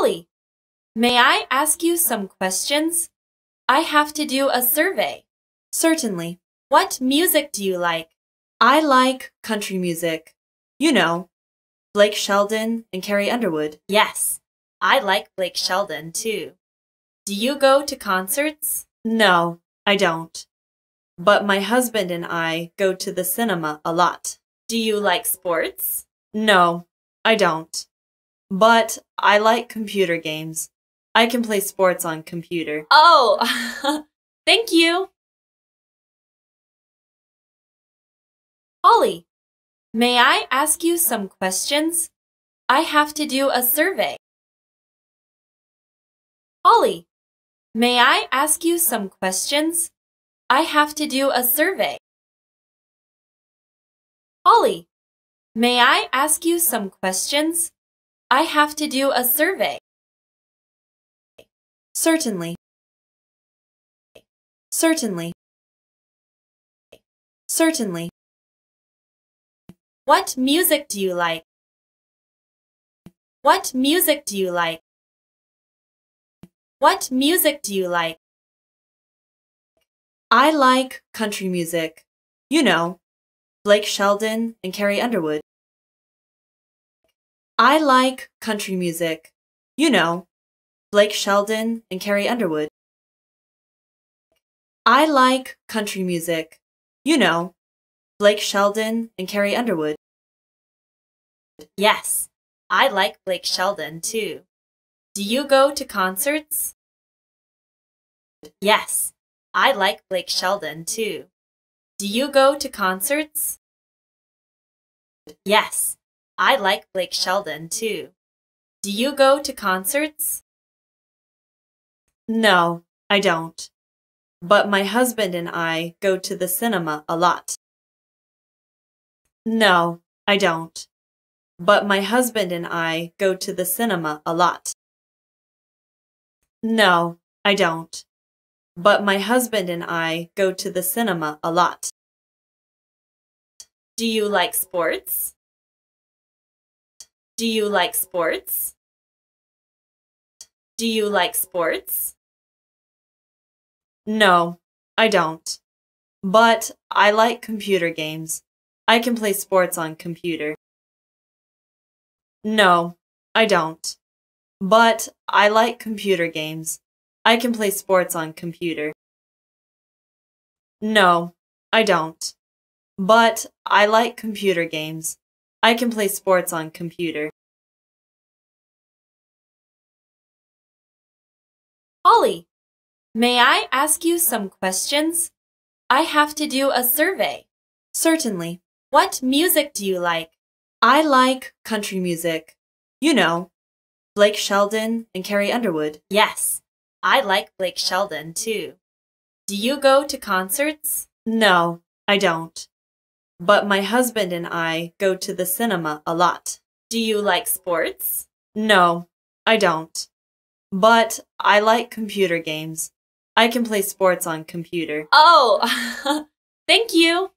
Holly, may I ask you some questions? I have to do a survey. Certainly. What music do you like? I like country music. You know, Blake Shelton and Carrie Underwood. Yes, I like Blake Shelton too. Do you go to concerts? No, I don't. But my husband and I go to the cinema a lot. Do you like sports? No, I don't. But I like computer games. I can play sports on computer. Oh, thank you. Holly, may I ask you some questions? I have to do a survey. Holly, may I ask you some questions? I have to do a survey. Holly, may I ask you some questions? I have to do a survey. Certainly. Certainly. Certainly. What music do you like? What music do you like? What music do you like? I like country music. You know, Blake Shelton and Carrie Underwood. I like country music. You know, Blake Shelton and Carrie Underwood. I like country music. You know, Blake Shelton and Carrie Underwood. Yes, I like Blake Shelton too. Do you go to concerts? Yes, I like Blake Shelton too. Do you go to concerts? Yes. I like Blake Shelton too. Do you go to concerts? No, I don't. But my husband and I go to the cinema a lot. No, I don't. But my husband and I go to the cinema a lot. No, I don't. But my husband and I go to the cinema a lot. Do you like sports? Do you like sports? Do you like sports? No, I don't. But I like computer games. I can play sports on computer. No, I don't. But I like computer games. I can play sports on computer. No, I don't. But I like computer games. I can play sports on computer. Holly, may I ask you some questions? I have to do a survey. Certainly. What music do you like? I like country music. You know, Blake Shelton and Carrie Underwood. Yes, I like Blake Shelton too. Do you go to concerts? No, I don't. But my husband and I go to the cinema a lot. Do you like sports? No, I don't. But I like computer games. I can play sports on computer. Oh, thank you.